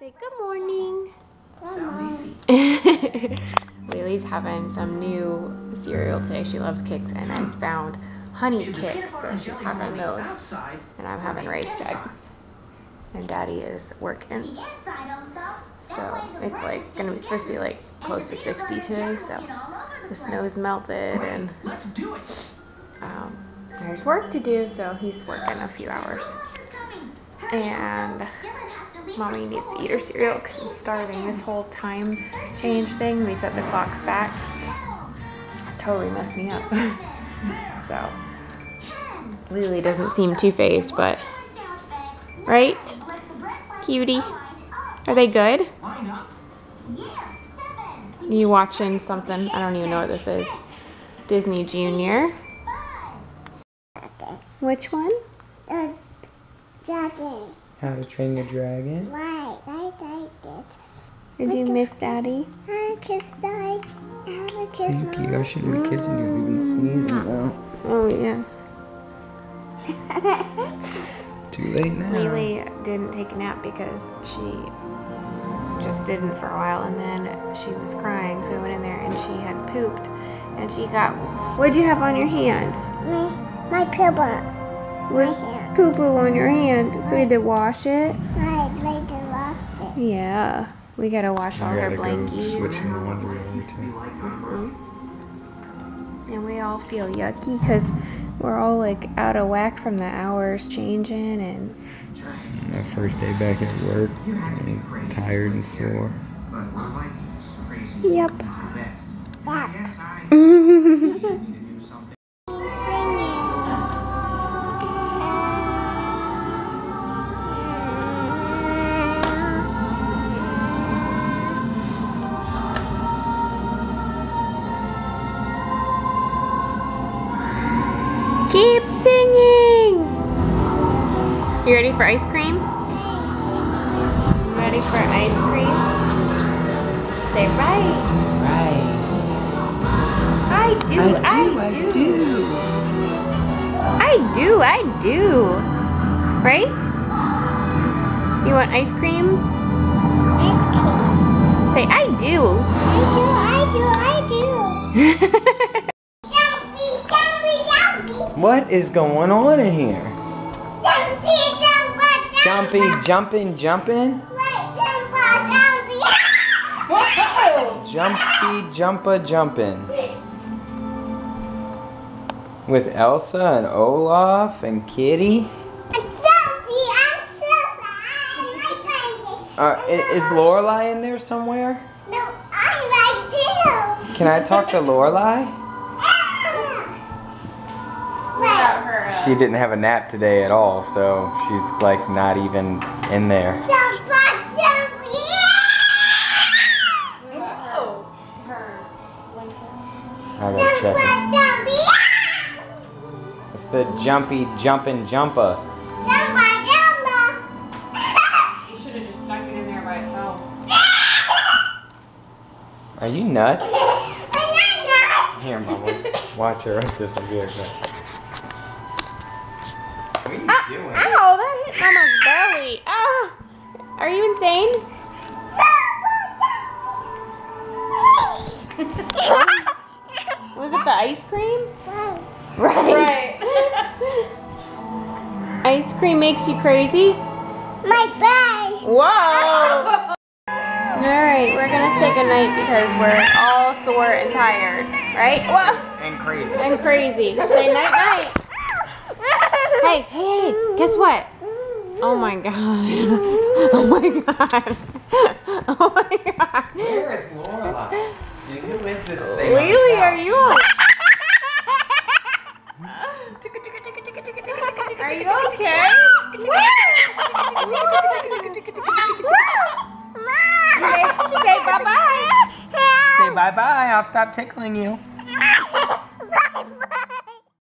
Say good morning. Lily's having some new cereal today. She loves Kix, and I found Honey Kix, so she's having those. And I'm having Rice Kix. And Daddy is working. So it's like gonna be supposed to be like close to 60 today. So the snow's melted, and there's work to do. So he's working a few hours, and Mommy needs to eat her cereal because I'm starving. This whole time change thing, we set the clocks back. It's totally messed me up. So Lily doesn't seem too phased, but right, cutie. Are they good? You watching something? I don't even know what this is. Disney Junior. Which one? Dragon. How to Train Your Dragon? Right, I liked it. Did you miss Daddy? I kissed Daddy. I haven't kissed Mom. Thank you. I shouldn't be kissing you. You've been sneezing though. Oh yeah. Too late now. Lily didn't take a nap because she just didn't for a while, and then she was crying, so we went in there and she had pooped, and she got. What'd you have on your hand? My pillbox. With poo poo on your hand, so we had to wash it. Right, we had to wash it. Yeah, we gotta wash all her blankies. And we all feel yucky because we're all like out of whack from the hours changing and. My first day back at work, I'm tired and sore. Yep. Yep. Keep singing! You ready for ice cream? Ready for ice cream? Say right! Right! I do! I do! Right? You want ice creams? Ice cream! Say I do! What is going on in here? Jumpy, jumping. Jumpy, jumping. With Elsa and Olaf and Kitty. Is Lorelai in there somewhere? No, I'm right there. Can I talk to Lorelai? She didn't have a nap today at all, so she's like not even in there. I gotta check it. It's the jumpy jumpin' jumper. You should have just stuck it in there by itself. Are you nuts? I'm not nuts. Here, Mama. Watch her up this weird. What are you doing? Ow, that hit Mama's belly. Ah, are you insane? Was it the ice cream? Right. Ice cream makes you crazy? My belly. Whoa. Alright, we're gonna say goodnight because we're all sore and tired. Right? Whoa. And crazy. And crazy. Say night-night. Hey, guess what? Oh my god. Oh my god. Oh my god. Where is Lorelai? Who is this thing? Lily, are you okay? Are you okay? Say bye-bye. Say bye-bye. I'll stop tickling you.